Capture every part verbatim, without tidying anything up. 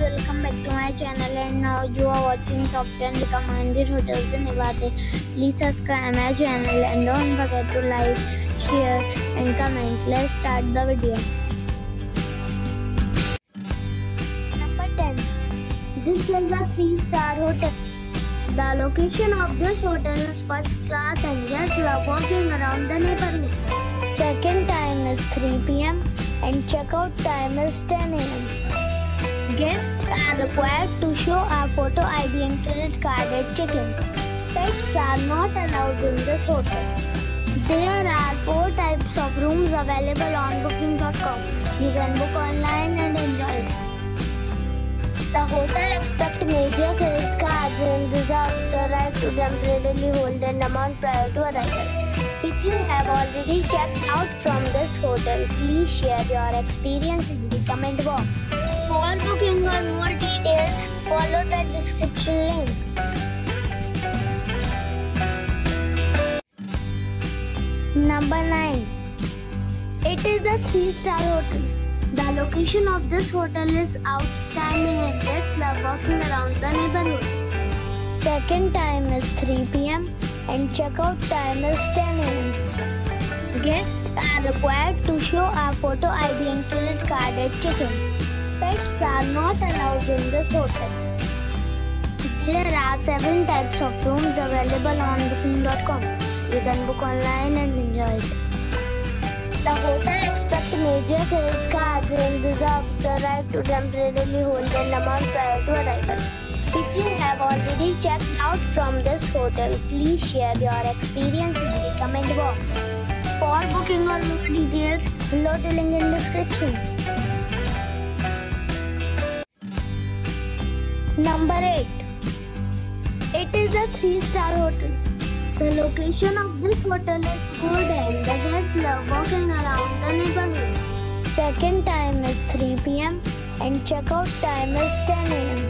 guys, welcome back to my channel, and now you are watching top ten recommended hotels in Iwate. Please subscribe my channel and don't forget to like, share and comment. Let's start the video. Number ten. This is a three star hotel. The location of this hotel is first class and guests love walking around the neighborhood. Check-in time is three p m and check-out time is ten a m Guests are required to show a photo I D and credit card at check-in. Pets are not allowed in this hotel. There are four types of rooms available on booking dot com. You can book online and enjoy it. The hotel accepts major credit cards and reserves the right to temporarily hold an amount prior to arrival. If you have already checked out from this hotel, please share your experience in the comment box. For booking or more details, follow the description link. Number nine. It is a three star hotel. The location of this hotel is outstanding and guests love walking around the neighborhood. Check-in time is three p m and check-out time is ten a m Guests are required to show a photo I D and credit card at check-in. Pets are not allowed in this hotel. There are seven types of rooms available on booking dot com. You can book online and enjoy it. The hotel accepts major credit cards and reserves the right to temporarily hold an amount prior to arrival. If you have already checked out from this hotel, please share your experience in the comment box. For booking or more details, below the link in description. Number eight. It is a three star hotel. The location of this hotel is good and the guests love walking around the neighborhood. Check-in time is three p m and check-out time is ten a m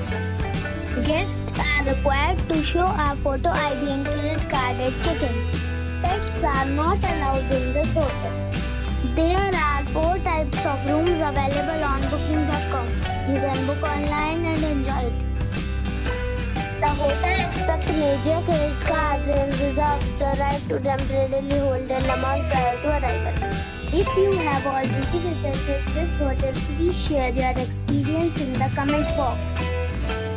Guests are required to show a photo I D and credit card at check-in. Pets are not allowed in this hotel. There are four types of rooms available on booking dot com. You can book online and enjoy it. The hotel accepts major credit cards and reserves the right to temporarily hold an amount prior to arrival. If you have already visited this hotel, please share your experience in the comment box.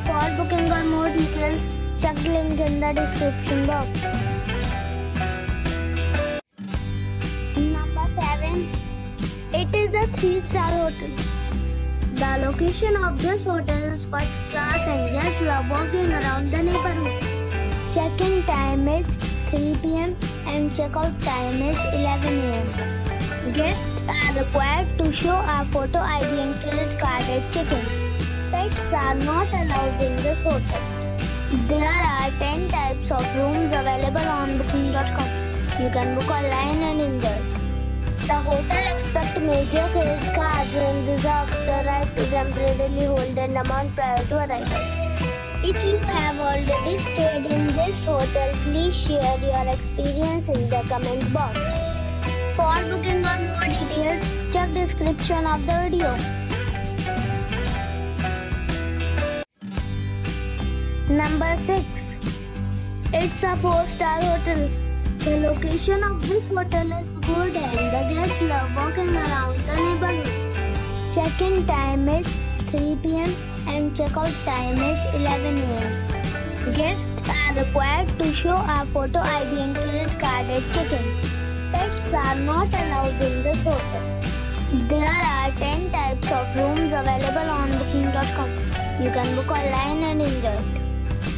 For booking or more details, check the link in the description box. Number seven. It is a three star hotel. The location of this hotel is first class and guests love walking around the neighborhood. Check-in time is three p m and check-out time is eleven a m Guests are required to show a photo I D and credit card at check-in. Pets are not allowed in this hotel. There are ten types of rooms available on booking dot com. You can book online and enjoy. The hotel accepts major credit cards and reserves the right to temporarily hold an amount prior to arrival. If you have already stayed in this hotel, please share your experience in the comment box. For booking or more details, check description of the video. Number six. It's a four star hotel. The location of this hotel is good and the guests love walking around the neighborhood. Check-in time is three p m and check-out time is eleven a m Guests are required to show a photo I D and credit card at check-in. Pets are not allowed in this hotel. There are ten types of rooms available on booking dot com. You can book online and enjoy it.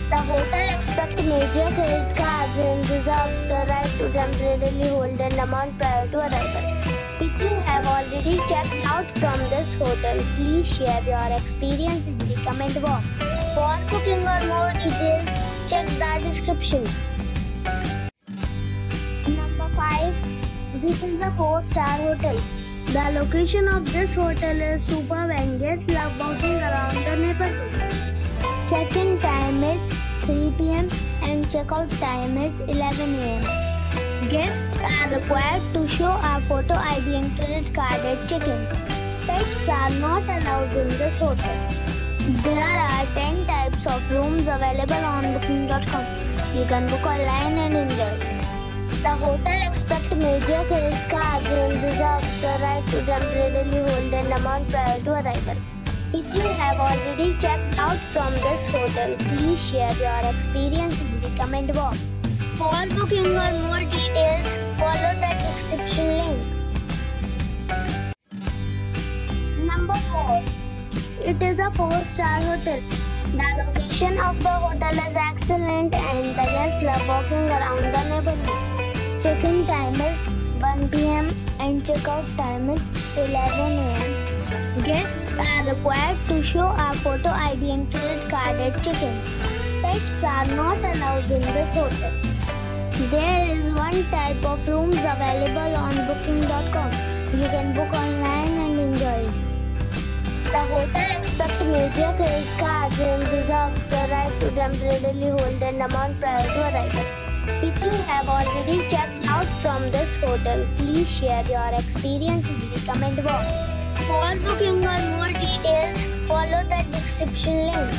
The hotel accepts major credit cards and reserves the right to temporarily hold an amount prior to arrival. If you have already checked out from this hotel, please share your experience in the comment box. For booking or more details, check the description. Number five. This is a four star hotel. The location of this hotel is superb and guests love walking around the neighborhood. Check-in time is three p m and check-out time is eleven a m Guests are required to show a photo I D and credit card at check-in. Pets are not allowed in this hotel. There are ten types of rooms available on booking dot com. You can book online and enjoy. The hotel expects major credit cards and reserves the right to temporarily hold an amount prior to arrival. If you have already checked out from this hotel, please share your experience in the comment box. For booking or more details, follow the description link. Number four. It is a four-star hotel. The location of the hotel is excellent and the guests love walking around the neighborhood. Check-in time is one p m and check-out time is eleven a m Guests are required to show a photo I D and credit card at check-in. Pets are not allowed in this hotel. There is one type of rooms available on booking dot com. You can book online and enjoy it. The hotel expects major credit cards and reserves the right to temporarily hold an amount prior to arrival. If you have already checked out from this hotel, please share your experience in the comment box. For booking or more details, follow the description link.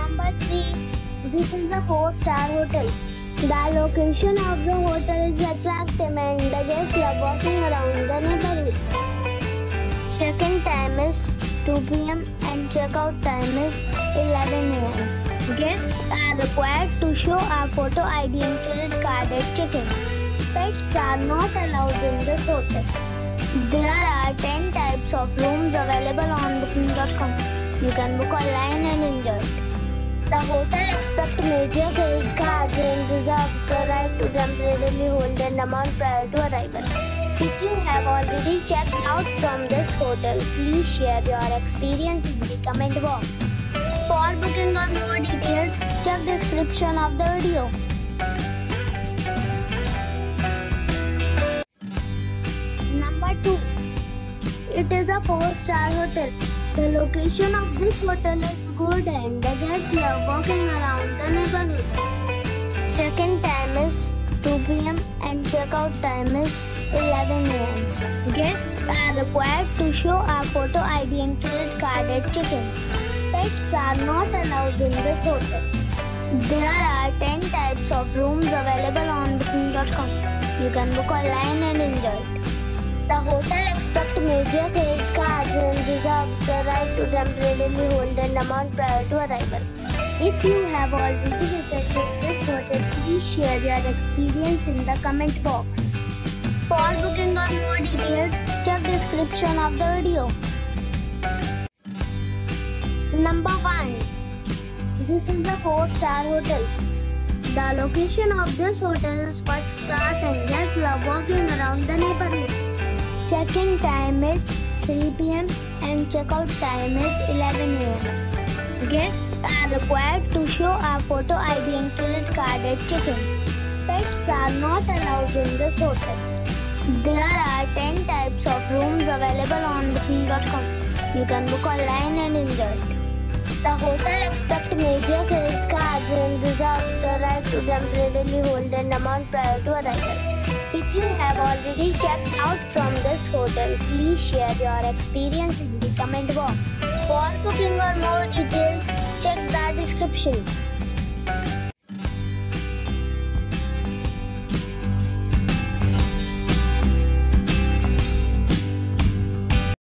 Number three. This is a four-star hotel. The location of the hotel is attractive and the guests love walking around the neighborhood. Check-in time is two p m and check-out time is eleven a m Guests are required to show a photo I D and credit card at check-in. Pets are not allowed in this hotel. There are ten types of rooms available on booking dot com. You can book online and enjoy it. The hotel expects major credit cards and reserves the right to temporarily hold an amount prior to arrival. If you have already checked out from this hotel, please share your experience in the comment box. For booking or more details, check the description of the video. Number two. It is a four-star hotel. The location of this hotel is good and the guests love walking around the neighborhood. Check-in time is two p m and check-out time is eleven a m Guests are required to show a photo I D and credit card at check-in. Pets are not allowed in this hotel. There are ten types of rooms available on booking dot com. You can book online and enjoy it. The hotel expects major credit cards and reserves the right to temporarily hold an amount prior to arrival. If you have already visited this hotel, please share your experience in the comment box. For booking or more details, check the description of the video. Number one. This is a four-star hotel. The location of this hotel is first class and guests love walking around the neighborhood. Check-in time is three p m and check-out time is eleven a m Guests are required to show a photo I D and credit card at check-in. Pets are not allowed in this hotel. There are ten types of rooms available on booking dot com. You can book online and enjoy it. The hotel expects major credit cards and reserves the right to temporarily hold an amount prior to arrival. If you have already checked out from this hotel, please share your experience in the comment box. For booking or more details, check the description.